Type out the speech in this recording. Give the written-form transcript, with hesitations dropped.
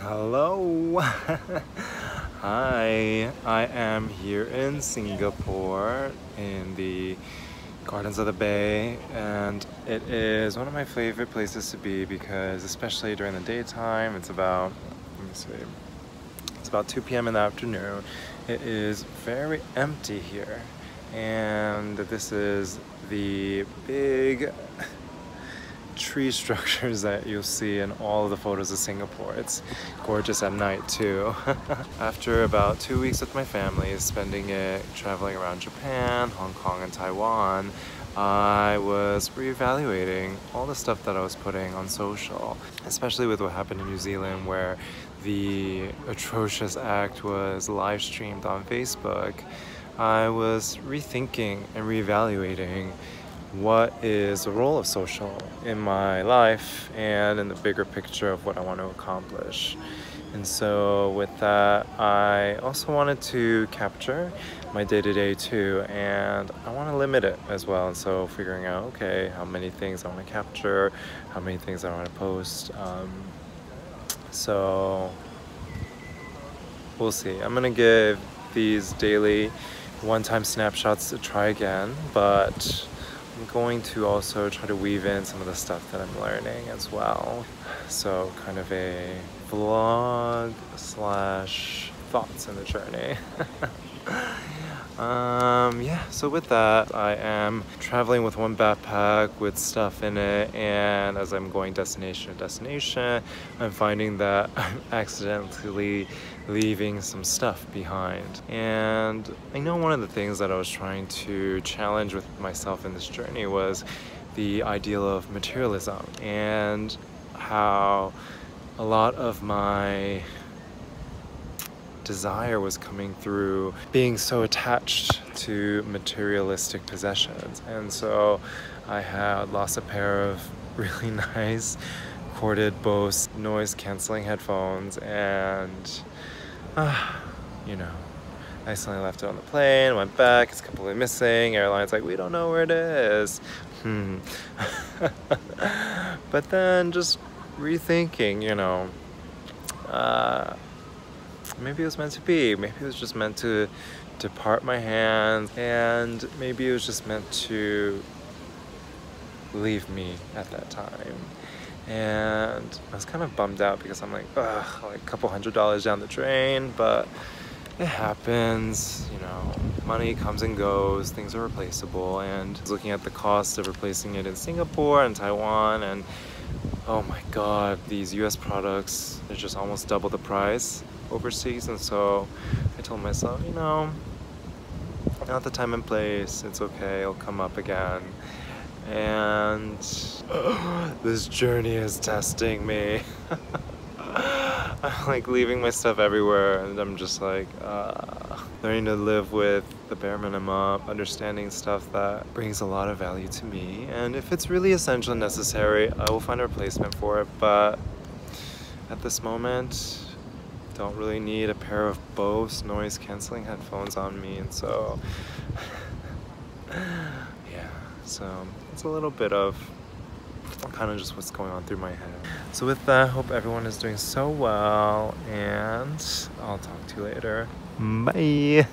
Hello. Hi, I am here in Singapore in the Gardens of the Bay, and it is one of my favorite places to be because, especially during the daytime, it's about, it's about 2 p.m. in the afternoon. It is very empty here, and this is the big tree structures that you'll see in all of the photos of Singapore. It's gorgeous at night too. After about 2 weeks with my family, spending it traveling around Japan, Hong Kong, and Taiwan, I was reevaluating all the stuff that I was putting on social, especially with what happened in New Zealand, where the atrocious act was live streamed on Facebook. I was rethinking and reevaluating what is the role of social in my life and in the bigger picture of what I want to accomplish. And so with that, I also wanted to capture my day-to-day too, and I want to limit it as well. And so figuring out, okay, how many things I want to capture, how many things I want to post. So we'll see. I'm gonna give these daily one-time snapshots to try again, but I'm going to also try to weave in some of the stuff that I'm learning as well. So kind of a vlog slash thoughts in the journey. So with that, I am traveling with one backpack with stuff in it, and as I'm going destination to destination, I'm finding that I'm accidentally leaving some stuff behind. And I know one of the things that I was trying to challenge with myself in this journey was the ideal of materialism, and how a lot of my desire was coming through being so attached to materialistic possessions. And so I had lost a pair of really nice corded Bose noise cancelling headphones, and you know, I accidentally left it on the plane, went back, it's completely missing. Airline's like, we don't know where it is. But then just rethinking, you know, maybe it was meant to be. Maybe it was just meant to depart my hands, and maybe it was just meant to leave me at that time. And I was kind of bummed out because I'm like, ugh, like a couple $100 down the drain, but it happens, you know. Money comes and goes, things are replaceable, and looking at the cost of replacing it in Singapore and Taiwan, and oh my god, these US products, they're just almost double the price overseas. And so I told myself, you know, not the time and place, it's okay, it'll come up again. And this journey is testing me. I'm like leaving my stuff everywhere, and I'm just like learning to live with the bare minimum, understanding stuff that brings a lot of value to me, and if it's really essential and necessary, I will find a replacement for it. But at this moment, don't really need a pair of Bose noise cancelling headphones on me. And so yeah, so it's a little bit of kind of just what's going on through my head. So with that, hope everyone is doing so well, and I'll talk to you later. Bye.